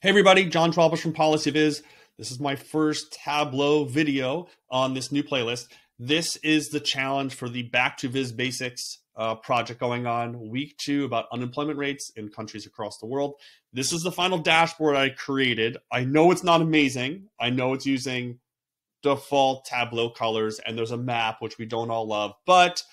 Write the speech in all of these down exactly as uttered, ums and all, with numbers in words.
Hey everybody, Jon Schwabish from PolicyViz. This is my first Tableau video on this new playlist. This is the challenge for the Back to Viz Basics uh, project going on week two about unemployment rates in countries across the world. This is the final dashboard I created. I know it's not amazing. I know it's using default Tableau colors and there's a map, which we don't all love, but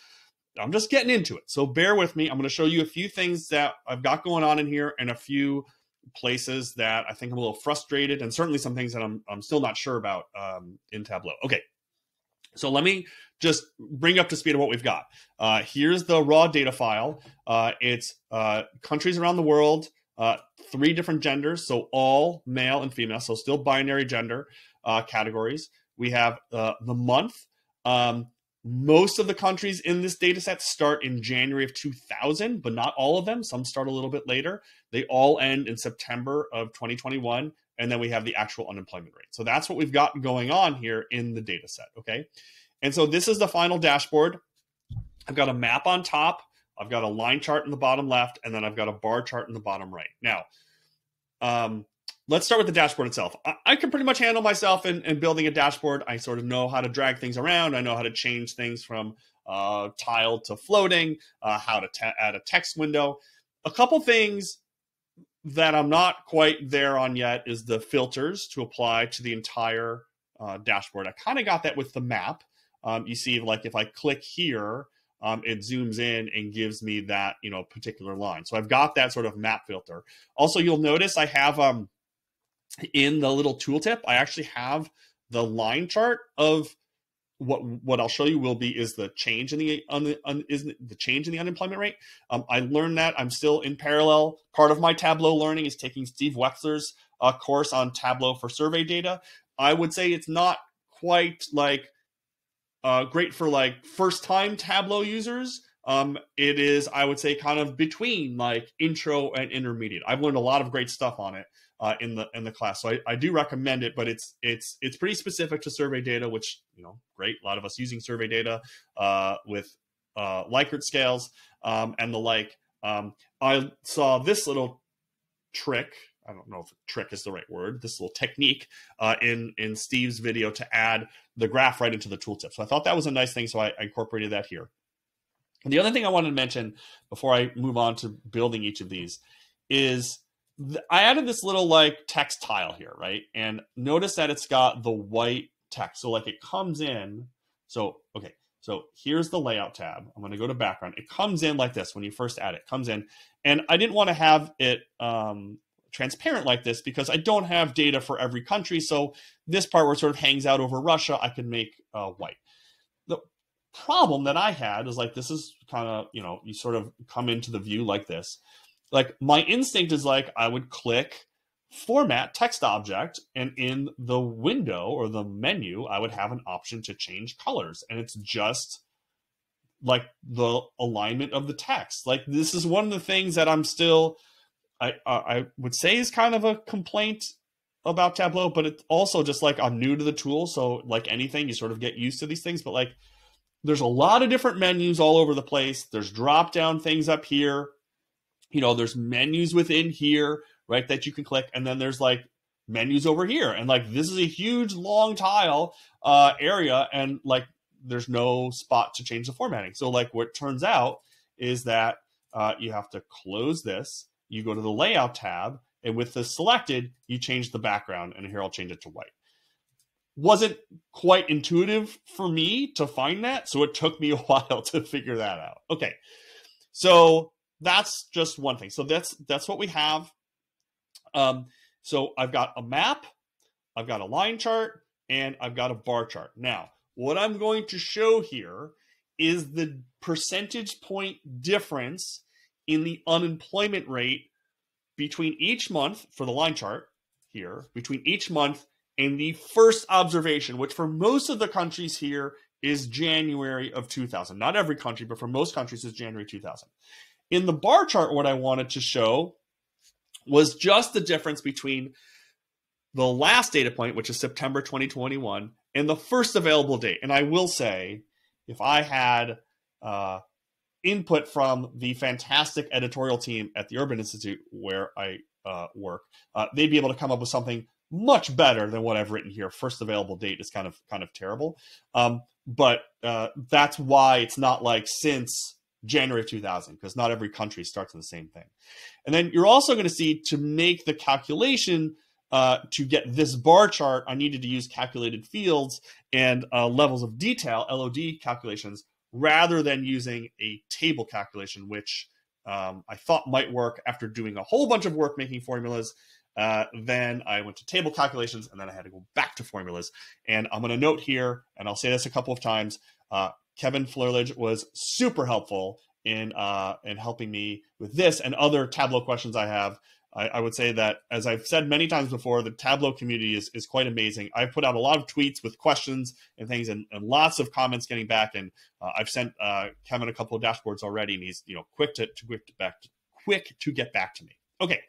I'm just getting into it. So bear with me. I'm gonna show you a few things that I've got going on in here and a few places that I think I'm a little frustrated, and certainly some things that I'm, I'm still not sure about um, in Tableau. Okay, so let me just bring up to speed of what we've got. Uh, here's the raw data file. Uh, it's uh, countries around the world, uh, three different genders, so all male and female, so still binary gender uh, categories. We have uh, the month. Um, most of the countries in this data set start in January of two thousand, but not all of them. Some start a little bit later. They all end in September of twenty twenty-one, and then we have the actual unemployment rate. So that's what we've got going on here in the data set, okay? And so this is the final dashboard. I've got a map on top, I've got a line chart in the bottom left, and then I've got a bar chart in the bottom right. Now, um, let's start with the dashboard itself. I, I can pretty much handle myself in, in building a dashboard. I sort of know how to drag things around. I know how to change things from uh, tile to floating, uh, how to add a text window. A couple things that I'm not quite there on yet is the filters to apply to the entire uh, dashboard. I kind of got that with the map. Um, you see, like if I click here, Um, it zooms in and gives me that, you know, particular line. So I've got that sort of map filter. Also, you'll notice I have um, in the little tooltip, I actually have the line chart of what what I'll show you will be is the change in the un, un, is the change in the unemployment rate. Um, I learned that I'm still in parallel. Part of my Tableau learning is taking Steve Wexler's uh, course on Tableau for survey data. I would say it's not quite like Uh, great for like first-time Tableau users. Um, it is, I would say, kind of between like intro and intermediate. I've learned a lot of great stuff on it uh, in the in the class, so I, I do recommend it. But it's it's it's pretty specific to survey data, which, you know, great. A lot of us using survey data uh, with uh, Likert scales um, and the like. Um, I saw this little trick. I don't know if trick is the right word, this little technique uh, in, in Steve's video to add the graph right into the tooltip. So I thought that was a nice thing, so I, I incorporated that here. And the other thing I wanted to mention before I move on to building each of these is th I added this little like text tile here, right? And notice that it's got the white text. So like it comes in, so, okay. So here's the layout tab. I'm gonna go to background. It comes in like this when you first add it, it comes in. And I didn't wanna have it, um, transparent like this because I don't have data for every country. So this part where it sort of hangs out over Russia, I can make uh, white. The problem that I had is like, this is kind of, you know, you sort of come into the view like this. Like my instinct is like, I would click format text object and in the window or the menu, I would have an option to change colors. And it's just like the alignment of the text. Like this is one of the things that I'm still, I, I would say is kind of a complaint about Tableau, but it's also just like I'm new to the tool. So like anything, you sort of get used to these things, but like there's a lot of different menus all over the place. There's drop-down things up here. You know, there's menus within here, right, that you can click. And then there's like menus over here. And like, this is a huge long tile uh, area. And like, there's no spot to change the formatting. So like what turns out is that uh, you have to close this. You go to the layout tab, and with this selected, you change the background, and here I'll change it to white. Wasn't quite intuitive for me to find that, so it took me a while to figure that out. Okay, so that's just one thing. So that's that's what we have. Um, so I've got a map, I've got a line chart, and I've got a bar chart. Now, what I'm going to show here is the percentage point difference in the unemployment rate between each month for the line chart here, between each month and the first observation, which for most of the countries here is January of two thousand. Not every country, but for most countries is January two thousand. In the bar chart, what I wanted to show was just the difference between the last data point, which is September twenty twenty-one, and the first available date. And I will say, if I had uh, input from the fantastic editorial team at the Urban Institute, where I uh, work, uh, they'd be able to come up with something much better than what I've written here. First available date is kind of kind of terrible. Um, but uh, that's why it's not like since January of two thousand, because not every country starts on the same thing. And then you're also going to see, to make the calculation uh, to get this bar chart, I needed to use calculated fields and uh, levels of detail, L O D calculations, rather than using a table calculation, which um, I thought might work after doing a whole bunch of work making formulas. Uh, then I went to table calculations, and then I had to go back to formulas. And I'm going to note here, and I'll say this a couple of times, uh, Kevin Flerlage was super helpful in uh, in helping me with this and other Tableau questions I have. I, I would say that, as I've said many times before, the Tableau community is, is quite amazing. I've put out a lot of tweets with questions and things, and, and lots of comments getting back. And uh, I've sent uh, Kevin a couple of dashboards already, and he's you know quick to, to quick to back to, quick to get back to me. Okay,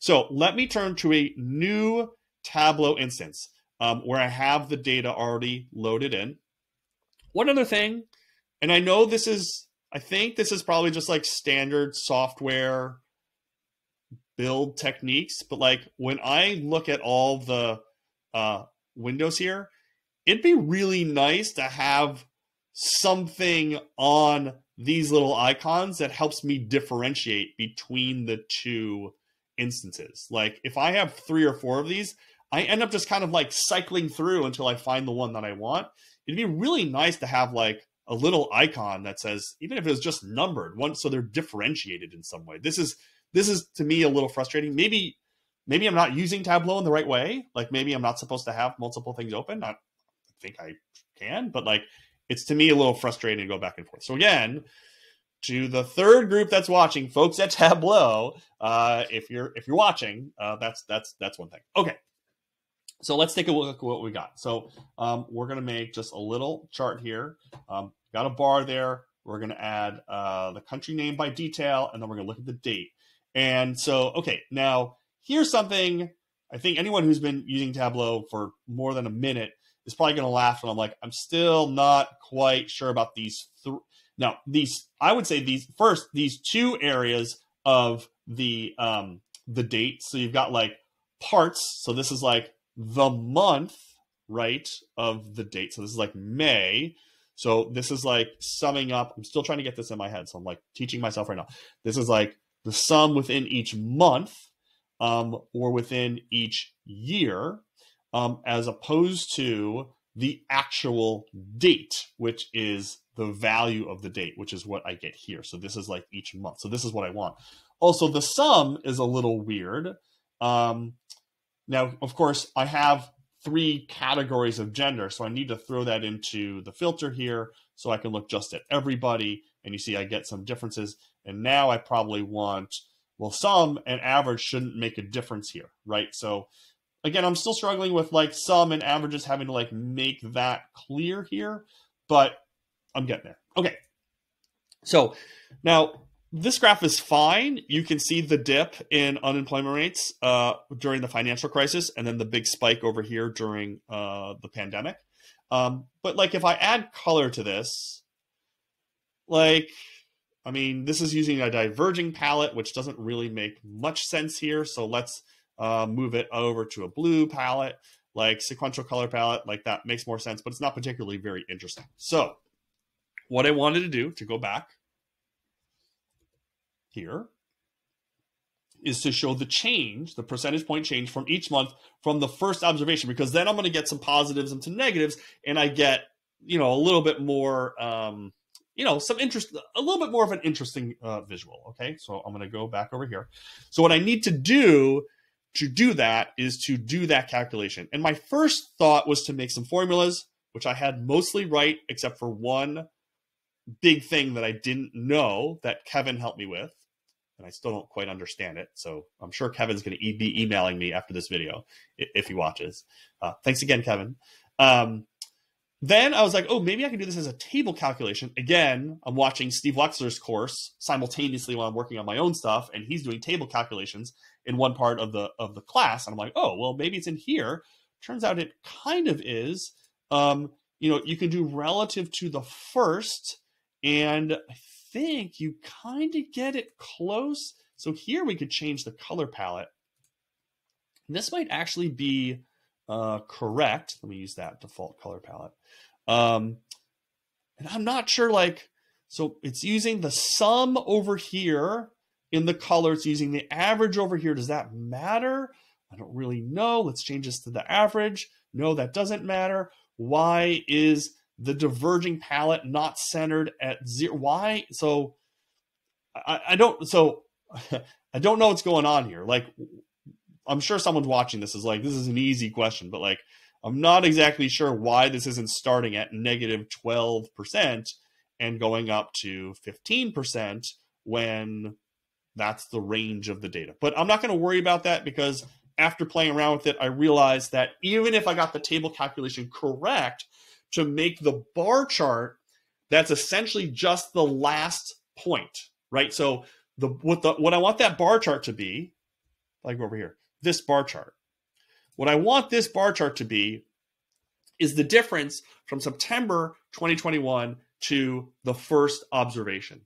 so let me turn to a new Tableau instance um, where I have the data already loaded in. One other thing, and I know this is, I think this is probably just like standard software build techniques, but like when I look at all the uh, windows here, it'd be really nice to have something on these little icons that helps me differentiate between the two instances. Like if I have three or four of these, I end up just kind of like cycling through until I find the one that I want. It'd be really nice to have like a little icon that says, even if it was just numbered one, so they're differentiated in some way. This is, this is to me a little frustrating. Maybe, maybe I'm not using Tableau in the right way. Like maybe I'm not supposed to have multiple things open. I think I can, but like, it's to me a little frustrating to go back and forth. So again, to the third group that's watching, folks at Tableau, uh, if you're if you're watching, uh, that's that's that's one thing. Okay, so let's take a look at what we got. So um, we're gonna make just a little chart here. Um, got a bar there. We're gonna add uh, the country name by detail, and then we're gonna look at the date. And so okay, now here's something I think anyone who's been using Tableau for more than a minute is probably going to laugh when I'm like, I'm still not quite sure about these. Th now, these, I would say these first, these two areas of the, um, the date. So you've got like parts. So this is like the month, right, of the date. So this is like May. So this is like summing up. I'm still trying to get this in my head, so I'm like teaching myself right now. This is like the sum within each month um, or within each year. Um, as opposed to the actual date, which is the value of the date, which is what I get here. So this is like each month. So this is what I want. Also, the sum is a little weird. Um, now, of course, I have three categories of gender, so I need to throw that into the filter here so I can look just at everybody. And you see I get some differences. And now I probably want, well, sum and average shouldn't make a difference here, right? So again, I'm still struggling with like sum and averages, having to like make that clear here, but I'm getting there. Okay, so now this graph is fine. You can see the dip in unemployment rates uh, during the financial crisis, and then the big spike over here during uh, the pandemic. Um, but like if I add color to this, like, I mean, this is using a diverging palette, which doesn't really make much sense here. So let's Uh, move it over to a blue palette, like sequential color palette, like that makes more sense, but it's not particularly very interesting. So what I wanted to do, to go back here, is to show the change, the percentage point change from each month from the first observation, because then I'm going to get some positives and some negatives, and I get, you know, a little bit more, um, you know, some interest, a little bit more of an interesting uh, visual. Okay, so I'm going to go back over here. So what I need to do to do that is to do that calculation. And my first thought was to make some formulas, which I had mostly right, except for one big thing that I didn't know that Kevin helped me with. And I still don't quite understand it. So I'm sure Kevin's gonna be emailing me after this video if he watches. Uh, thanks again, Kevin. Um, then I was like, oh, maybe I can do this as a table calculation. Again, I'm watching Steve Wexler's course simultaneously while I'm working on my own stuff, and he's doing table calculations in one part of the of the class, and I'm like, oh, well, maybe it's in here. Turns out it kind of is. Um, you know, you can do relative to the first, and I think you kind of get it close. So here we could change the color palette And this might actually be uh, correct. Let me use that default color palette. Um, and I'm not sure, like, so it's using the sum over here in the color. It's using the average over here. Does that matter? I don't really know. Let's change this to the average. No, that doesn't matter. Why is the diverging palette not centered at zero? Why? So I, I don't, so I don't know what's going on here. Like, I'm sure someone's watching this is like, this is an easy question, but like, I'm not exactly sure why this isn't starting at negative twelve percent and going up to fifteen percent when that's the range of the data. But I'm not going to worry about that, because after playing around with it, I realized that even if I got the table calculation correct, to make the bar chart, that's essentially just the last point, right? So the what the what I want that bar chart to be, like over here, this bar chart. What I want this bar chart to be is the difference from September twenty twenty-one to the first observation.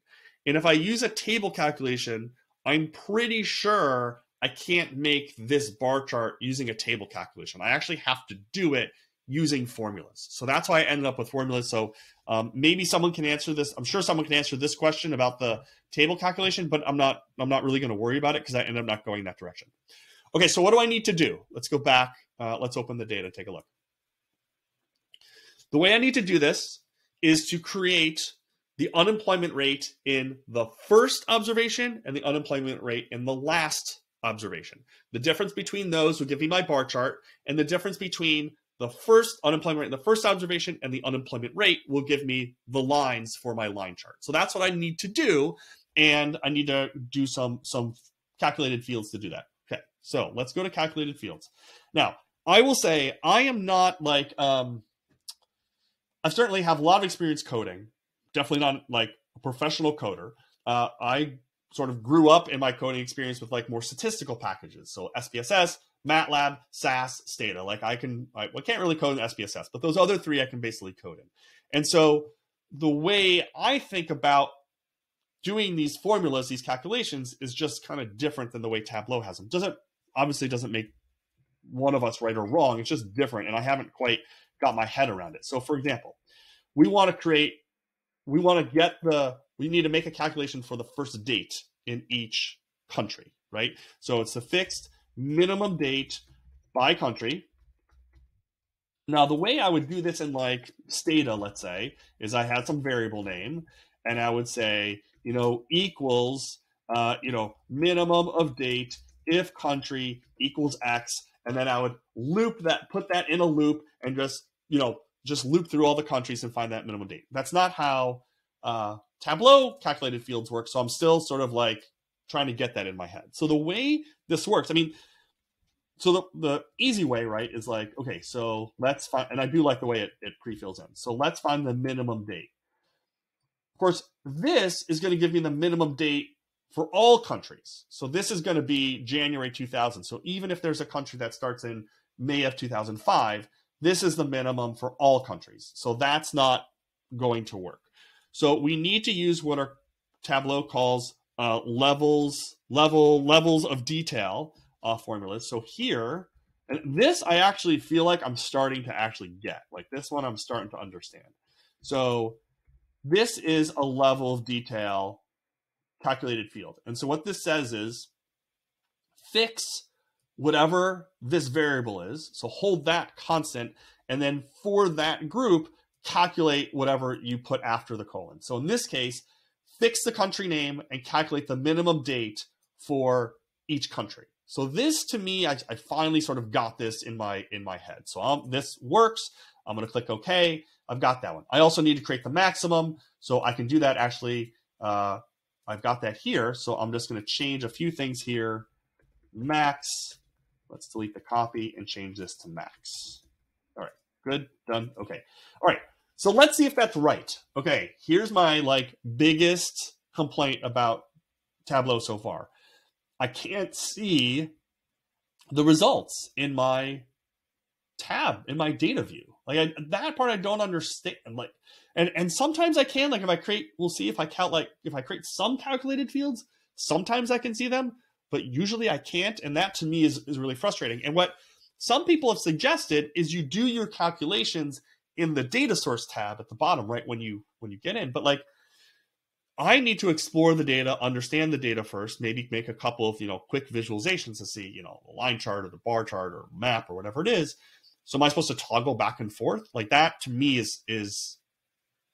And if I use a table calculation, I'm pretty sure I can't make this bar chart using a table calculation. I actually have to do it using formulas. So that's why I ended up with formulas. So um, maybe someone can answer this. I'm sure someone can answer this question about the table calculation, but I'm not, I'm not really going to worry about it because I ended up not going that direction. Okay, so what do I need to do? Let's go back. Uh, let's open the data, take a look. The way I need to do this is to create the unemployment rate in the first observation and the unemployment rate in the last observation. The difference between those would give me my bar chart, and the difference between the first unemployment rate in the first observation and the unemployment rate will give me the lines for my line chart. So that's what I need to do. And I need to do some, some calculated fields to do that. Okay, so let's go to calculated fields. Now, I will say I am not like, um, I certainly have a lot of experience coding, definitely not like a professional coder. Uh, I sort of grew up in my coding experience with like more statistical packages. So S P S S, MATLAB, S A S, Stata. Like I can, I, I can't really code in S P S S, but those other three I can basically code in. And so the way I think about doing these formulas, these calculations, is just kind of different than the way Tableau has them. Doesn't obviously doesn't make one of us right or wrong. It's just different, and I haven't quite got my head around it. So for example, we want to create, we want to get the, we need to make a calculation for the first date in each country, right? So it's the fixed minimum date by country. Now, the way I would do this in like Stata, let's say, is I had some variable name and I would say, you know, equals, uh, you know, minimum of date if country equals X. And then I would loop that, put that in a loop and just, you know, just loop through all the countries and find that minimum date. That's not how uh, Tableau calculated fields work. So I'm still sort of like trying to get that in my head. So the way this works, I mean, so the, the easy way, right, is like, okay, so let's find, and I do like the way it, it pre-fills in. So let's find the minimum date. Of course, this is going to give me the minimum date for all countries. So this is going to be January two thousand. So even if there's a country that starts in May of two thousand five, this is the minimum for all countries. So that's not going to work. So we need to use what our Tableau calls Uh, levels, level, levels of detail uh, formulas. So here, and this I actually feel like I'm starting to actually get. Like this one I'm starting to understand. So this is a level of detail calculated field. And so what this says is fix whatever this variable is. So hold that constant. And then for that group, calculate whatever you put after the colon. So in this case, fix the country name and calculate the minimum date for each country. So this to me, I, I finally sort of got this in my in my head. So um, this works. I'm going to click OK. I've got that one. I also need to create the maximum. So I can do that actually. Uh, I've got that here. So I'm just going to change a few things here. Max. Let's delete the copy and change this to max. All right. Good. Done. OK. All right. So let's see if that's right. Okay, here's my like biggest complaint about Tableau so far. I can't see the results in my tab, in my data view. Like I, that part I don't understand. Like, and, and sometimes I can, like if I create, we'll see if I count, like if I create some calculated fields, sometimes I can see them, but usually I can't. And that to me is, is really frustrating. And what some people have suggested is you do your calculations in the data source tab at the bottom, right? When you, when you get in, but like, I need to explore the data, understand the data first, maybe make a couple of, you know, quick visualizations to see, you know, the line chart or the bar chart or map or whatever it is. So am I supposed to toggle back and forth? Like that to me is, is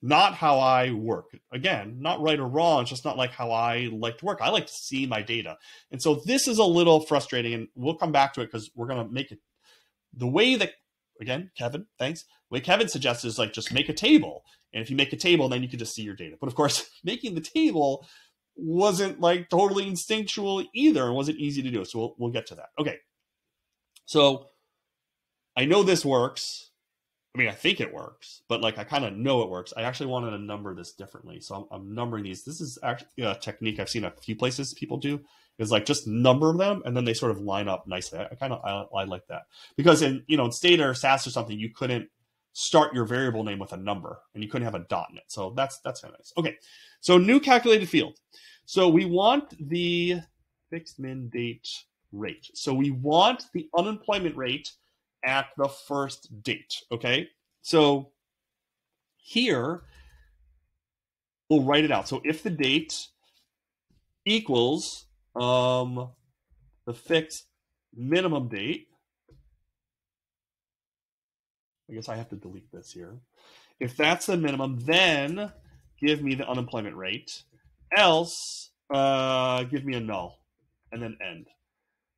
not how I work. Again, not right or wrong. It's just not like how I like to work. I like to see my data. And so this is a little frustrating, and we'll come back to it because we're going to make it the way that, again, Kevin, thanks. The way Kevin suggests is like, just make a table. And if you make a table, then you can just see your data. But of course, making the table wasn't like totally instinctual either. It wasn't easy to do. So we'll, we'll get to that. Okay. So I know this works. I mean, I think it works, but like, I kind of know it works. I actually wanted to number this differently. So I'm, I'm numbering these. This is actually a technique I've seen a few places people do, is like just number them. And then they sort of line up nicely. I, I kind of, I, I like that because in, you know, in Stata or S A S or something, you couldn't start your variable name with a number and you couldn't have a dot in it. So that's, that's kind of nice. Okay. So new calculated field. So we want the fixed min date rate. So we want the unemployment rate at the first date. Okay. So here we'll write it out. So if the date equals um, the fixed minimum date, I guess I have to delete this here. If that's the minimum, then give me the unemployment rate. Else, uh, give me a null and then end.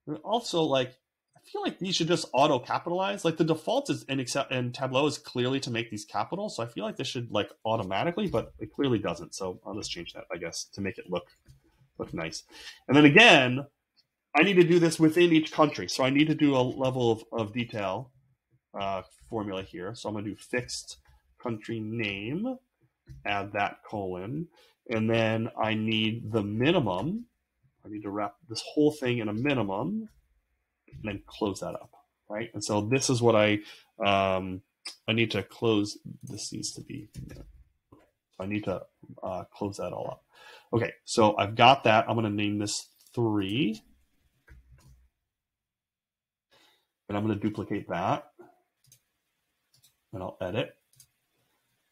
And also, like, I feel like these should just auto capitalize. Like the default is in, Excel, in Tableau is clearly to make these capital. So I feel like this should like automatically, but it clearly doesn't. So I'll just change that, I guess, to make it look, look nice. And then again, I need to do this within each country. So I need to do a level of, of detail uh, formula here. So I'm going to do fixed country name, add that colon, and then I need the minimum. I need to wrap this whole thing in a minimum and then close that up, right? And so this is what I, um, I need to close. This needs to be, I need to uh, close that all up. Okay. So I've got that. I'm going to name this three and I'm going to duplicate that. And I'll edit,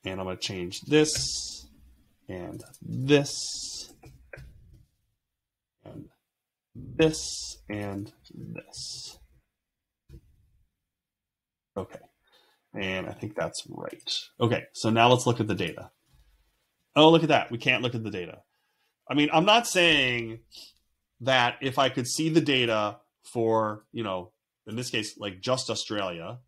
and I'm going to change this and this and this and this. Okay. And I think that's right. Okay. So now let's look at the data. Oh, look at that. We can't look at the data. I mean, I'm not saying that if I could see the data for, you know, in this case, like just Australia,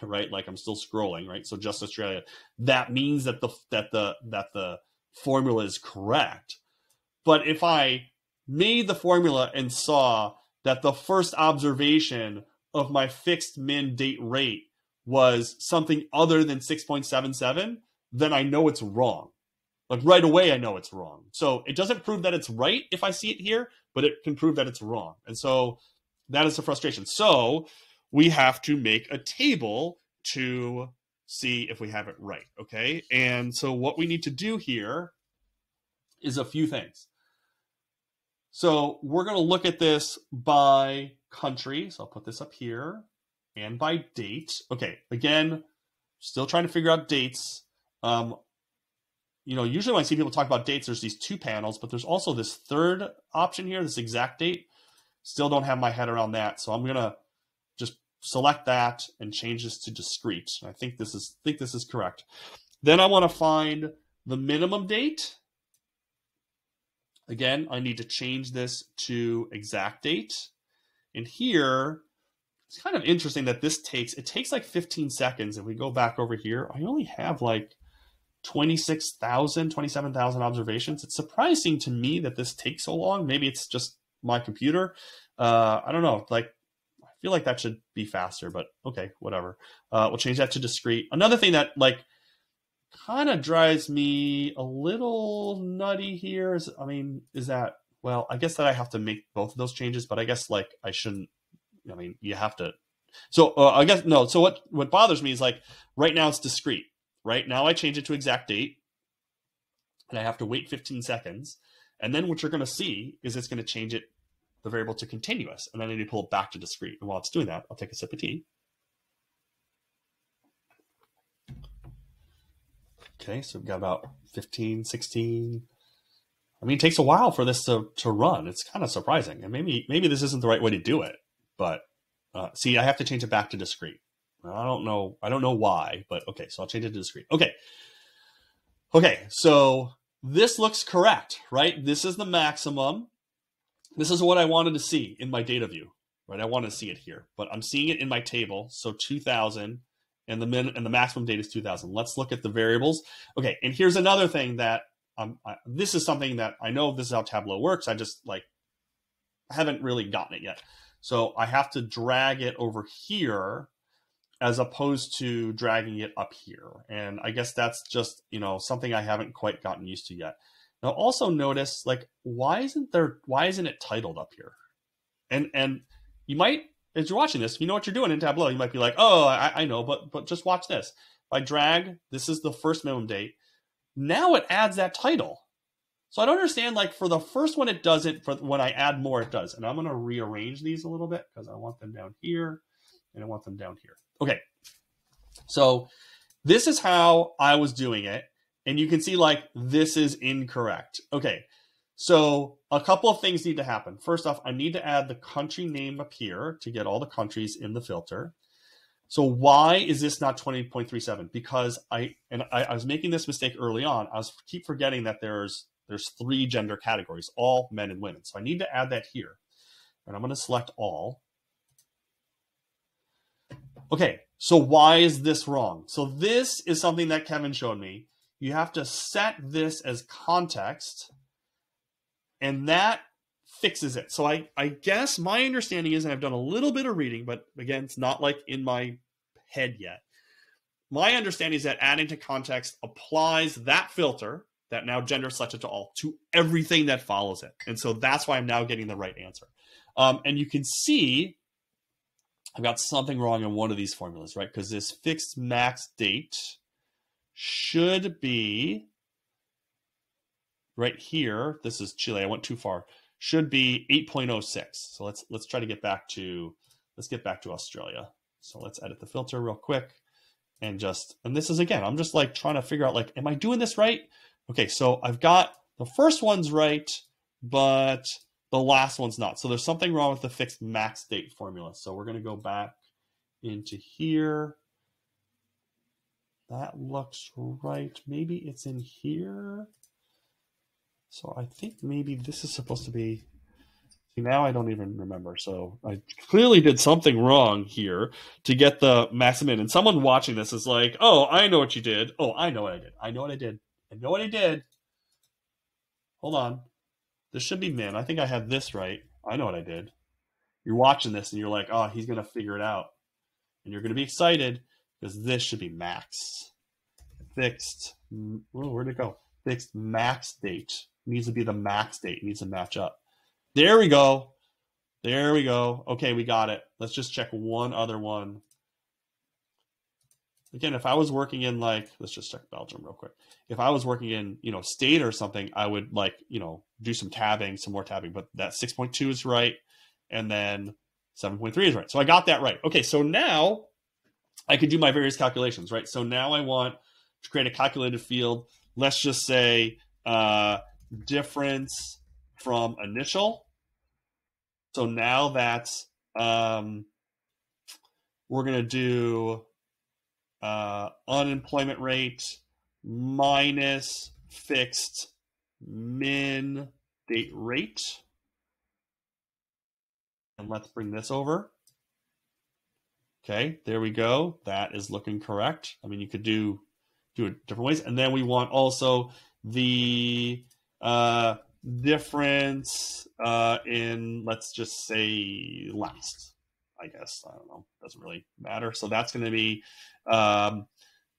right? Like I'm still scrolling, right? So just Australia, that means that the, that the, that the formula is correct. But if I made the formula and saw that the first observation of my fixed min date rate was something other than six point seven seven, then I know it's wrong. Like right away, I know it's wrong. So it doesn't prove that it's right if I see it here, but it can prove that it's wrong. And so that is the frustration. So we have to make a table to see if we have it right, okay? And so what we need to do here is a few things. So we're going to look at this by country. So I'll put this up here and by date. Okay, again, still trying to figure out dates. Um, you know, usually when I see people talk about dates, there's these two panels, but there's also this third option here, this exact date. Still don't have my head around that, so I'm going to just select that and change this to discrete. I think this is think this is correct. Then I want to find the minimum date. Again, I need to change this to exact date. And here, it's kind of interesting that this takes, it takes like fifteen seconds. If we go back over here, I only have like twenty-six thousand, twenty-seven thousand observations. It's surprising to me that this takes so long. Maybe it's just my computer. Uh, I don't know. Like, I feel like that should be faster, but okay, whatever. Uh, we'll change that to discrete. Another thing that like kind of drives me a little nutty here is, I mean, is that, well, I guess that I have to make both of those changes, but I guess like I shouldn't, I mean, you have to. So uh, I guess, no. So what, what bothers me is like right now it's discrete, right? Now I change it to exact date and I have to wait fifteen seconds. And then what you're going to see is it's going to change it the variable to continuous, and then I need to pull back to discrete. And while it's doing that, I'll take a sip of tea. Okay, so we've got about fifteen, sixteen. I mean, it takes a while for this to, to run. It's kind of surprising. And maybe maybe this isn't the right way to do it, but uh, see, I have to change it back to discrete. I don't know. I don't know why, but okay, so I'll change it to discrete. Okay. Okay, so this looks correct, right? This is the maximum. This is what I wanted to see in my data view, right? I want to see it here, but I'm seeing it in my table. So two thousand and the min and the maximum data is two thousand. Let's look at the variables. Okay, and here's another thing that um, I, this is something that I know this is how Tableau works. I just like haven't really gotten it yet. So I have to drag it over here as opposed to dragging it up here. And I guess that's just, you know, something I haven't quite gotten used to yet. Now also notice, like, why isn't there, why isn't it titled up here? And and you might, as you're watching this, you know what you're doing in Tableau, you might be like, oh, I, I know, but but just watch this. If I drag, this is the first minimum date. Now it adds that title. So I don't understand, like, for the first one, it doesn't, for when I add more, it does. And I'm gonna rearrange these a little bit because I want them down here and I want them down here. Okay, so this is how I was doing it. And you can see, like, this is incorrect. Okay, so a couple of things need to happen. First off, I need to add the country name up here to get all the countries in the filter. So why is this not twenty point three seven? Because I, and I, I was making this mistake early on. I was, keep forgetting that there's, there's three gender categories, all men and women. So I need to add that here. And I'm gonna select all. Okay, so why is this wrong? So this is something that Kevin showed me. You have to set this as context, and that fixes it. So I, I guess my understanding is, and I've done a little bit of reading, but again, it's not like in my head yet. My understanding is that adding to context applies that filter, that now gender selected to all, to everything that follows it. And so that's why I'm now getting the right answer. Um, and you can see I've got something wrong in one of these formulas, right? Because this fixed max date should be right here. This is Chile. I went too far. Should be eight point oh six. So let's let's try to get back to let's get back to Australia. So let's edit the filter real quick and just and this is again. I'm just like trying to figure out, like, am I doing this right? Okay, so I've got the first one's right, but the last one's not. So there's something wrong with the fixed max date formula. So we're going to go back into here. That looks right. Maybe it's in here. So I think maybe this is supposed to be, see, now I don't even remember. So I clearly did something wrong here to get the maximum in. And someone watching this is like, oh, I know what you did. Oh, I know what I did. I know what I did. I know what I did. Hold on. This should be min. I think I had this right. I know what I did. You're watching this and you're like, oh, he's going to figure it out. And you're going to be excited because this should be max. Fixed. Oh, where'd it go? Fixed max date. It needs to be the max date. It needs to match up. There we go. There we go. Okay, we got it. Let's just check one other one. Again, if I was working in, like, let's just check Belgium real quick. If I was working in, you know, state or something, I would, like, you know, do some tabbing, some more tabbing, but that six point two is right. And then seven point three is right. So I got that right. Okay. So now I could do my various calculations, right? So now I want to create a calculated field. Let's just say uh, difference from initial. So now that's, um, we're going to do, Uh, unemployment rate minus fixed min date rate. And let's bring this over. Okay, there we go. That is looking correct. I mean, you could do, do it different ways. And then we want also the uh, difference uh, in, let's just say, last. I guess, I don't know, doesn't really matter. So that's going to be um,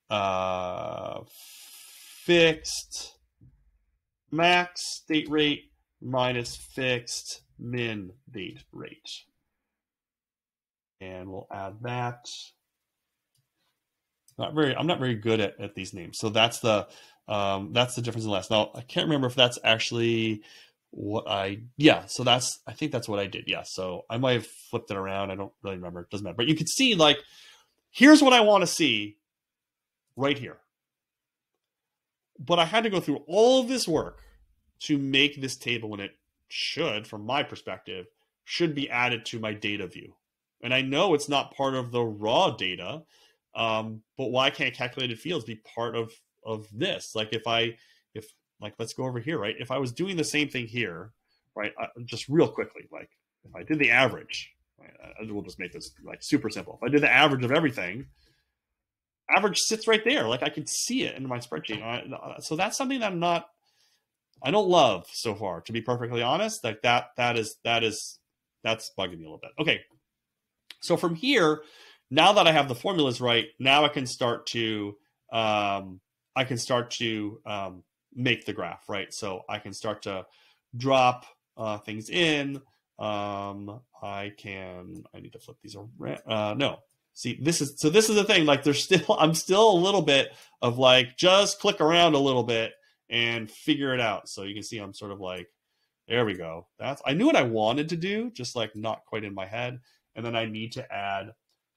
uh, fixed max date rate minus fixed min date rate. And we'll add that. Not very, I'm not very good at, at these names. So that's the, um, that's the difference in last. Now, I can't remember if that's actually what I, yeah, so that's, I think that's what I did. Yeah. So I might have flipped it around. I don't really remember. It doesn't matter. But you can see, like, here's what I want to see right here. But I had to go through all of this work to make this table, and it should, from my perspective, should be added to my data view. And I know it's not part of the raw data, um, but why can't calculated fields be part of, of this? Like if I, if like, let's go over here, right? If I was doing the same thing here, right? I, just real quickly, like if I did the average, right, I, we'll just make this like super simple. If I did the average of everything, average sits right there. Like I can see it in my spreadsheet. I, so that's something that I'm not, I don't love so far, to be perfectly honest. Like that, that is, that is, that's bugging me a little bit. Okay. So from here, now that I have the formulas right, now I can start to, um, I can start to um, make the graph, right? So I can start to drop uh, things in. Um, I can, I need to flip these around. Uh, no, see, this is, so this is the thing, like there's still, I'm still a little bit of like, just click around a little bit and figure it out. So you can see I'm sort of like, there we go. That's, I knew what I wanted to do, just like not quite in my head. And then I need to add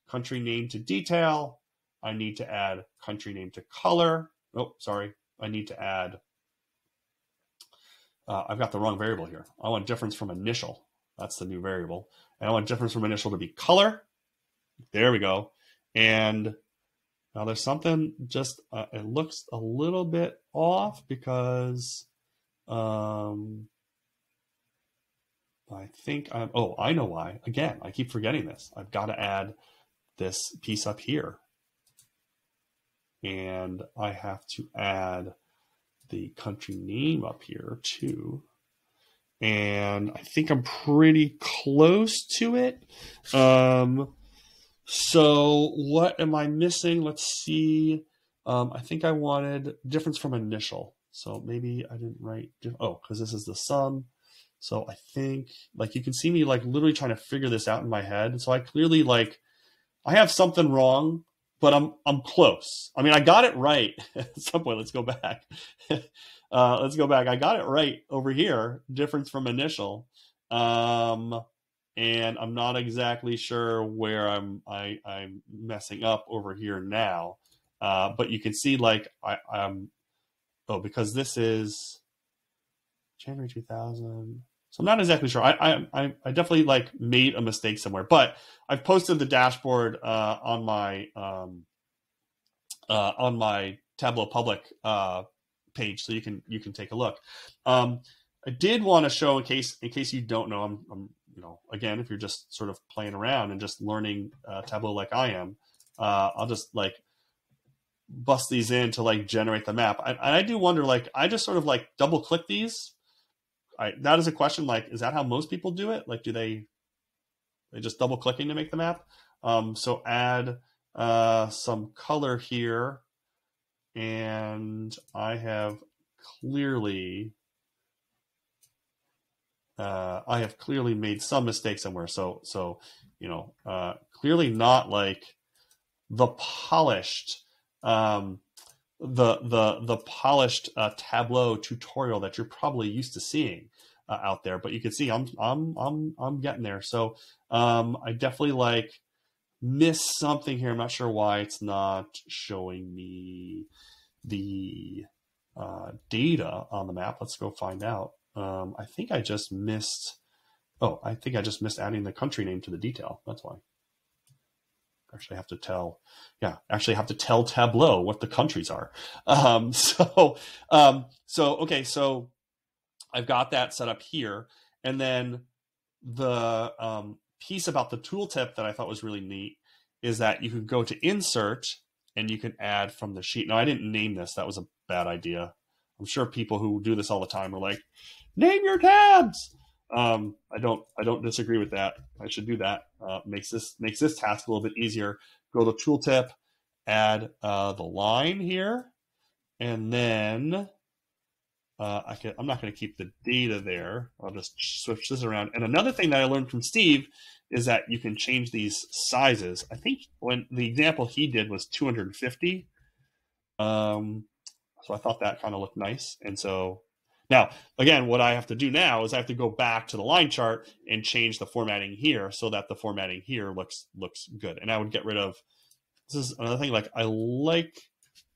country name to detail. I need to add country name to color. Oh, sorry. I need to add, uh, I've got the wrong variable here. I want difference from initial. That's the new variable. And I want difference from initial to be color. There we go. And now there's something just, uh, it looks a little bit off because, um, I think I'm, oh, I know why. Again, I keep forgetting this. I've got to add this piece up here. And I have to add the country name up here too. And I think I'm pretty close to it. Um, so what am I missing? Let's see. Um, I think I wanted difference from initial. So maybe I didn't write, oh, because this is the sum. So I think, like, you can see me like literally trying to figure this out in my head. So I clearly, like, I have something wrong, but I'm I'm close. I mean, I got it right at some point. Let's go back. uh, let's go back. I got it right over here. Difference from initial, um, and I'm not exactly sure where I'm I, I'm messing up over here now. Uh, but you can see, like, I, I'm oh because this is January two thousand. So I'm not exactly sure. I, I, I definitely like made a mistake somewhere, but I've posted the dashboard uh, on my um, uh, on my Tableau Public uh, page, so you can you can take a look. Um, I did want to show in case in case you don't know. I'm, I'm you know again if you're just sort of playing around and just learning uh, Tableau like I am, uh, I'll just like bust these in to like generate the map. I, I do wonder, like, I just sort of like double click these. I, that is a question, like, is that how most people do it? Like, do they, they just double clicking to make the map? Um, so add uh, some color here. And I have clearly, uh, I have clearly made some mistake somewhere. So, so, you know, uh, clearly not like the polished, um, the the the polished uh, Tableau tutorial that you're probably used to seeing uh, out there, but you can see I'm I'm I'm I'm getting there. So um, I definitely like missed something here. I'm not sure why it's not showing me the uh, data on the map. Let's go find out. Um, I think I just missed. Oh, I think I just missed adding the country name to the detail. That's why. Actually have to tell, yeah, actually have to tell Tableau what the countries are. Um, so, um, so, okay, so I've got that set up here. And then the um, piece about the tooltip that I thought was really neat is that you can go to insert and you can add from the sheet. Now, I didn't name this. That was a bad idea. I'm sure people who do this all the time are like, name your tabs. Um, I don't, I don't disagree with that. I should do that. Uh, makes this, makes this task a little bit easier. Go to tooltip, add, uh, the line here. And then, uh, I can, I'm not going to keep the data there. I'll just switch this around. And another thing that I learned from Steve is that you can change these sizes. I think when the example he did was two hundred fifty. Um, so I thought that kind of looked nice. And so Now, again, what I have to do now is I have to go back to the line chart and change the formatting here so that the formatting here looks looks good. And I would get rid of, this is another thing, like I like,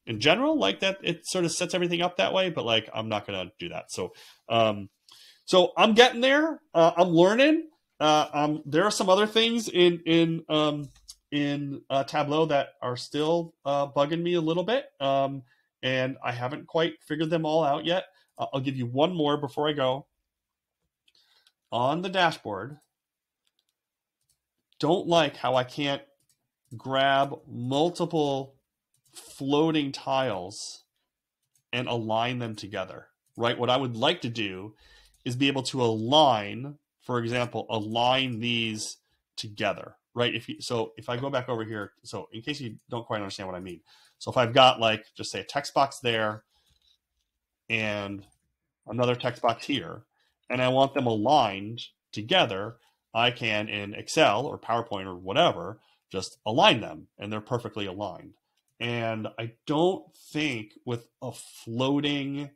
in general, like that it sort of sets everything up that way, but like I'm not going to do that. So um, so I'm getting there. Uh, I'm learning. Uh, um, there are some other things in, in, um, in uh, Tableau that are still uh, bugging me a little bit, um, and I haven't quite figured them all out yet. I'll give you one more before I go. On the dashboard, don't like how I can't grab multiple floating tiles and align them together, right? What I would like to do is be able to align, for example, align these together, right? If you, so if I go back over here, so in case you don't quite understand what I mean. So if I've got like, just say a text box there, and another text box here, and I want them aligned together, I can in Excel or PowerPoint or whatever, just align them and they're perfectly aligned. And I don't think with a floating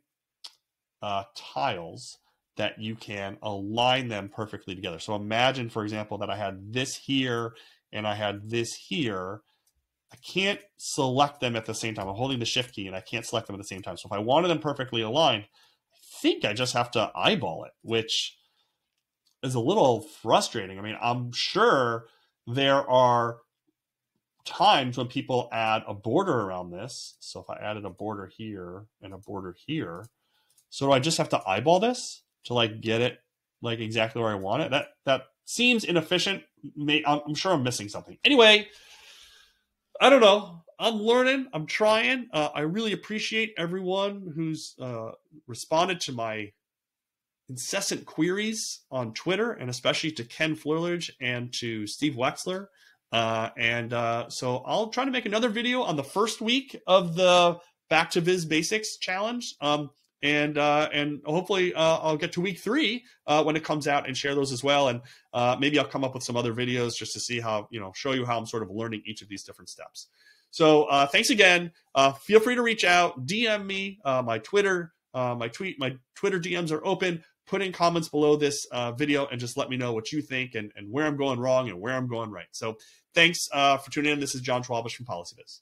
uh, tiles that you can align them perfectly together. So imagine, for example, that I had this here and I had this here. I can't select them at the same time. I'm holding the shift key and I can't select them at the same time. So if I wanted them perfectly aligned, I think I just have to eyeball it, which is a little frustrating. I mean, I'm sure there are times when people add a border around this. So if I added a border here and a border here, so do I just have to eyeball this to like get it like exactly where I want it? That, that seems inefficient. May, I'm sure I'm missing something. Anyway, I don't know. I'm learning. I'm trying. Uh, I really appreciate everyone who's uh, responded to my incessant queries on Twitter, and especially to Ken Flerlage and to Steve Wexler. Uh, and uh, so I'll try to make another video on the first week of the Back to Viz Basics challenge. Um, and uh, and hopefully uh, I'll get to week three uh, when it comes out and share those as well. And uh, maybe I'll come up with some other videos just to see how, you know, show you how I'm sort of learning each of these different steps. So uh, thanks again. Uh, feel free to reach out, D M me, uh, my Twitter, uh, my tweet, my Twitter D Ms are open. Put in comments below this uh, video and just let me know what you think and, and where I'm going wrong and where I'm going right. So thanks uh, for tuning in. This is Jon Schwabish from PolicyViz.